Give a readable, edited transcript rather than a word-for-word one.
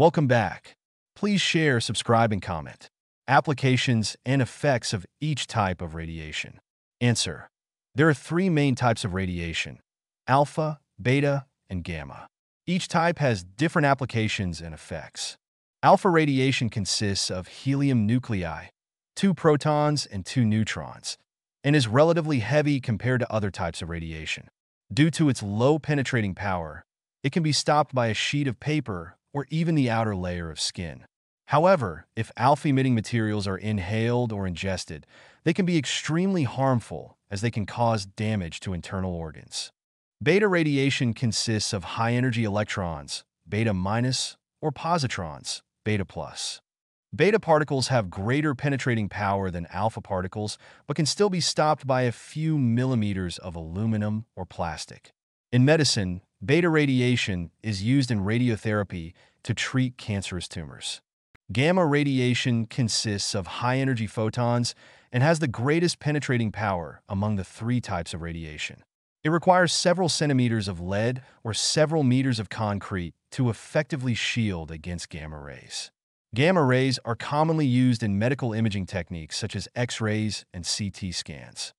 Welcome back. Please share, subscribe, and comment. Applications and effects of each type of radiation. Answer. There are three main types of radiation: alpha, beta, and gamma. Each type has different applications and effects. Alpha radiation consists of helium nuclei, 2 protons and 2 neutrons, and is relatively heavy compared to other types of radiation. Due to its low penetrating power, it can be stopped by a sheet of paper or even the outer layer of skin. However, if alpha-emitting materials are inhaled or ingested, they can be extremely harmful, as they can cause damage to internal organs. Beta radiation consists of high-energy electrons, beta-, or positrons, beta+. Beta particles have greater penetrating power than alpha particles, but can still be stopped by a few millimeters of aluminum or plastic. In medicine, beta radiation is used in radiotherapy to treat cancerous tumors. Gamma radiation consists of high-energy photons and has the greatest penetrating power among the three types of radiation. It requires several centimeters of lead or several meters of concrete to effectively shield against gamma rays. Gamma rays are commonly used in medical imaging techniques such as X-rays and CT scans.